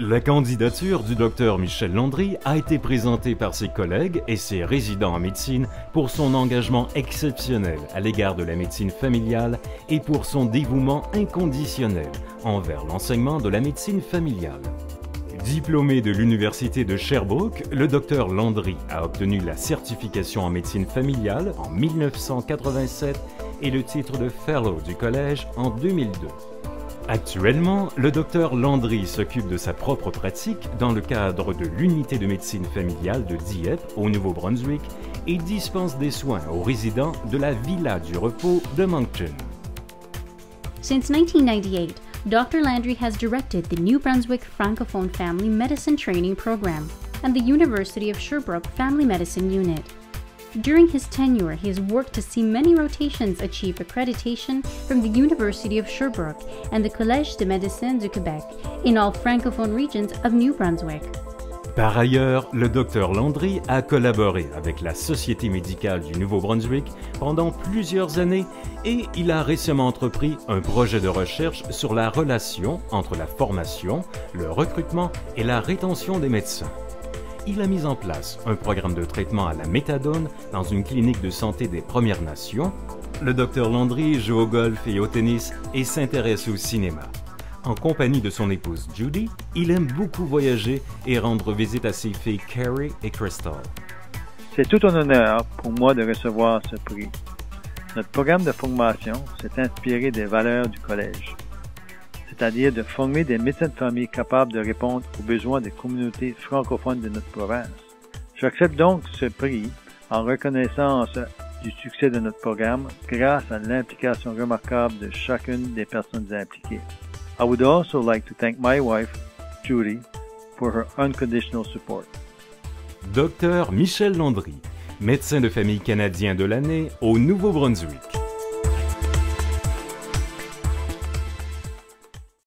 La candidature du docteur Michel Landry a été présentée par ses collègues et ses résidents en médecine pour son engagement exceptionnel à l'égard de la médecine familiale et pour son dévouement inconditionnel envers l'enseignement de la médecine familiale. Diplômé de l'Université de Sherbrooke, le docteur Landry a obtenu la certification en médecine familiale en 1987 et le titre de Fellow du Collège en 2002. Actuellement, le docteur Landry s'occupe de sa propre pratique dans le cadre de l'unité de médecine familiale de Dieppe au Nouveau-Brunswick et dispense des soins aux résidents de la Villa du Repos de Moncton. Since 1998, Dr. Landry has directed the New Brunswick Francophone Family Medicine Training Program and the University of Sherbrooke Family Medicine Unit. During his tenure, he has worked to see many rotations achieve accreditation from the University of Sherbrooke and the Collège des médecins du Québec in all francophone regions of New Brunswick. Par ailleurs, le Dr Landry a collaboré avec la Société médicale du Nouveau-Brunswick pendant plusieurs années et il a récemment entrepris un projet de recherche sur la relation entre la formation, le recrutement et la rétention des médecins. Il a mis en place un programme de traitement à la méthadone dans une clinique de santé des Premières Nations. Le Dr Landry joue au golf et au tennis et s'intéresse au cinéma. En compagnie de son épouse Judy, il aime beaucoup voyager et rendre visite à ses filles Carrie et Crystal. C'est tout un honneur pour moi de recevoir ce prix. Notre programme de formation s'est inspiré des valeurs du collège, c'est-à-dire de former des médecins de famille capables de répondre aux besoins des communautés francophones de notre province. J'accepte donc ce prix en reconnaissance du succès de notre programme grâce à l'implication remarquable de chacune des personnes impliquées. I would also like to thank my wife, Judy, for her unconditional support. Dr Michel Landry, médecin de famille canadien de l'année au Nouveau-Brunswick.